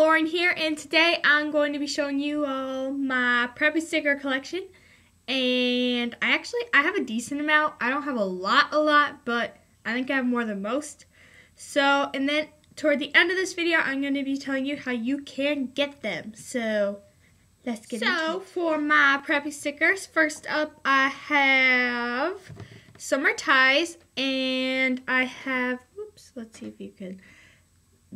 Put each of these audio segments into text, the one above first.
Lauren here, and today I'm going to be showing you all my preppy sticker collection. And I have a decent amount. I don't have a lot, but I think I have more than most. So, and then toward the end of this video, I'm going to be telling you how you can get them. So, let's get into it. So, for my preppy stickers, first up I have Summer Ties, and I have, oops, let's see if you can,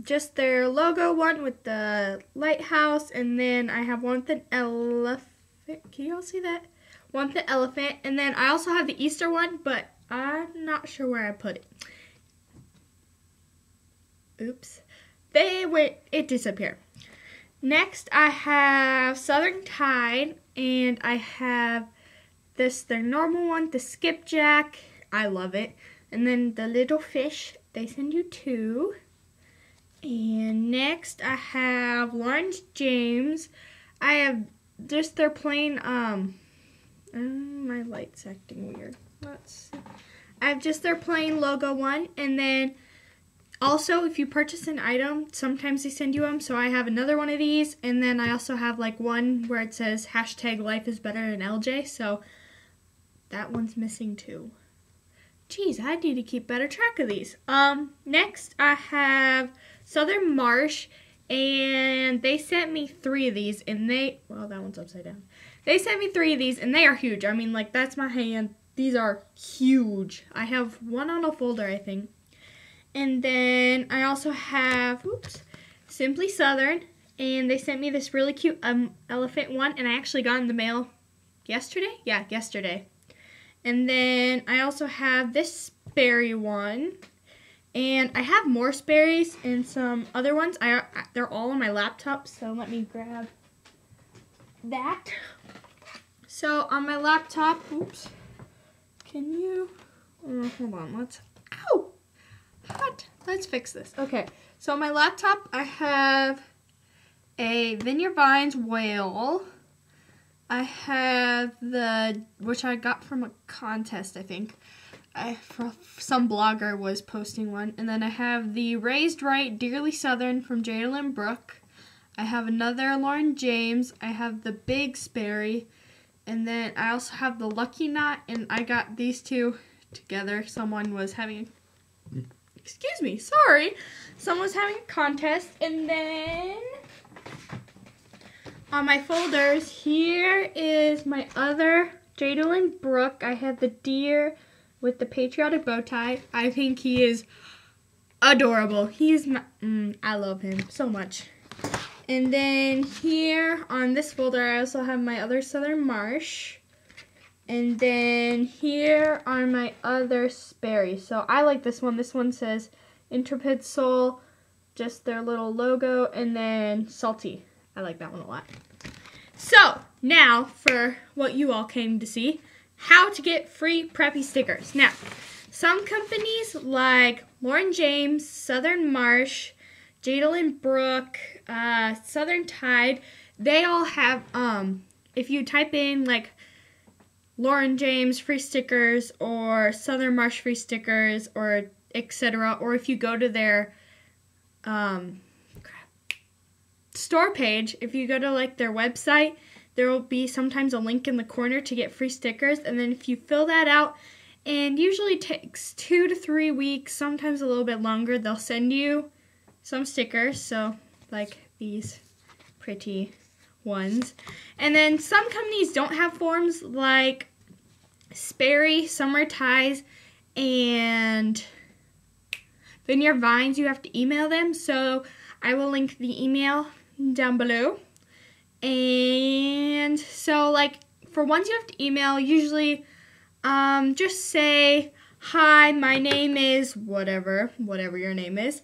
just their logo one with the lighthouse, and then I have one with an elephant. Can you all see that? One with the elephant, and then I also have the Easter one, but I'm not sure where I put it. Oops. It disappeared. Next, I have Southern Tide, and I have this, their normal one, the Skipjack. I love it. And then the little fish, they send you two. And next I have Lawrence James. I have just their plain, my light's acting weird. Let's see. I have just their plain logo one. And then also if you purchase an item, sometimes they send you them. So I have another one of these. And then I also have like one where it says #LifeIsBetterThanLJ. So that one's missing too. Jeez, I need to keep better track of these. Next I have Southern Marsh, and they sent me three of these, and they, well, that one's upside down. They sent me three of these, and they are huge. I mean, like, that's my hand. These are huge. I have one on a folder, I think. And then I also have, oops, Simply Southern, and they sent me this really cute elephant one, and I actually got in the mail yesterday? Yeah, yesterday. And then I also have this Sperry one. And I have more Sperry's and some other ones. They're all on my laptop, so let me grab that. So on my laptop, oops, can you, hold on, let's, ow, hot, let's fix this. Okay, so on my laptop I have a Vineyard Vines whale. I have which I got from a contest, I think. Some blogger was posting one. And then I have the Raised Right, Dearly Southern from Jadelyn Brooke. I have another Lauren James. I have the Big Sperry. And then I also have the Lucky Knot. And I got these two together. Someone was having Someone was having a contest. And then on my folders, here is my other Jadelyn Brooke. I had the deer with the patriotic bow tie. I think he is adorable. He's my, I love him so much. And then here on this folder, I also have my other Southern Marsh. And then here are my other Sperry. So I like this one. This one says Intrepid Soul, just their little logo, and then Salty. I like that one a lot. So now for what you all came to see. How to get free preppy stickers. Now, some companies like Lauren James, Southern Marsh, Jadelyn Brooke, Southern Tide, they all have, if you type in like Lauren James free stickers or Southern Marsh free stickers or etc., or if you go to their store page, if you go to like their website, there will be sometimes a link in the corner to get free stickers, and then if you fill that out, and usually takes 2 to 3 weeks, sometimes a little bit longer, they'll send you some stickers, so like these pretty ones. And then some companies don't have forms, like Sperry, Summer Ties, and Vineyard Vines. You have to email them, so I will link the email down below. And so, like, for ones you have to email, usually just say, hi, my name is whatever your name is.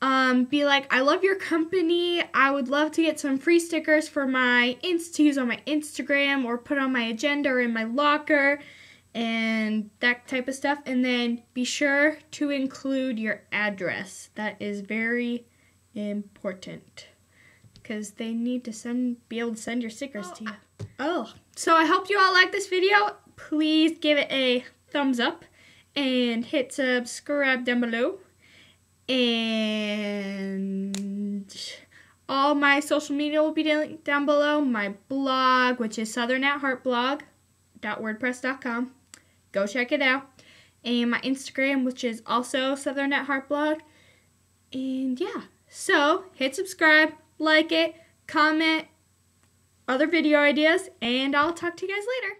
Be like, I love your company. I would love to get some free stickers for my to use on my Instagram or put on my agenda or in my locker and that type of stuff. And then be sure to include your address. That is very important, because they need to be able to send your stickers to you. So I hope you all like this video. Please give it a thumbs up and hit subscribe down below. And all all my social media will be down below. My blog, which is southernatheartblog.wordpress.com. Go check it out. And my Instagram, which is also southernatheartblog. And yeah, so hit subscribe, like it, comment, other video ideas, and I'll talk to you guys later.